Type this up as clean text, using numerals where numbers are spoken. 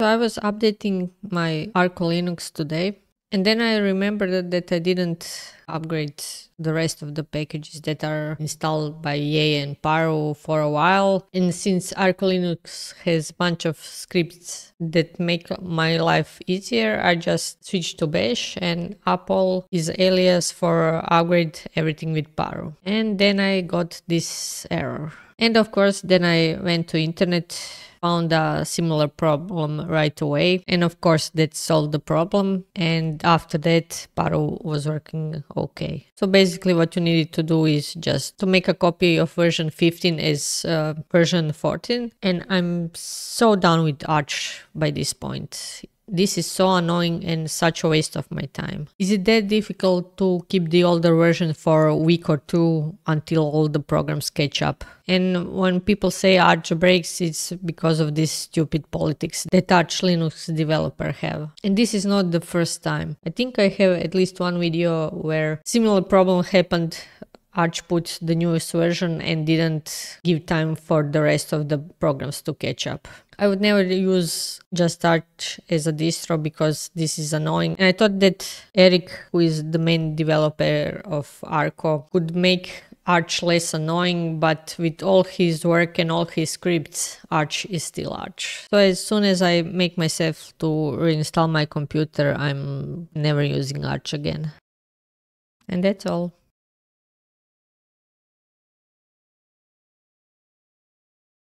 So I was updating my Arco Linux today, and then I remembered that I didn't upgrade the rest of the packages that are installed by yay and paru for a while. And since Arco Linux has a bunch of scripts that make my life easier, I just switched to bash, and apple is alias for upgrade everything with paru. And then I got this error. And of course, then I went to internet, found a similar problem right away, and of course that solved the problem, and after that paru was working okay. So basically what you needed to do is just to make a copy of version 15 as version 14, and I'm so done with Arch by this point. This is so annoying and such a waste of my time. Is it that difficult to keep the older version for a week or two until all the programs catch up? And when people say Arch breaks, it's because of this stupid politics that Arch Linux developers have. And this is not the first time. I think I have at least one video where similar problem happened. Arch put the newest version and didn't give time for the rest of the programs to catch up. I would never use just Arch as a distro because this is annoying. And I thought that Eric, who is the main developer of Arco, could make Arch less annoying, but with all his work and all his scripts, Arch is still Arch. So as soon as I make myself to reinstall my computer, I'm never using Arch again. And that's all.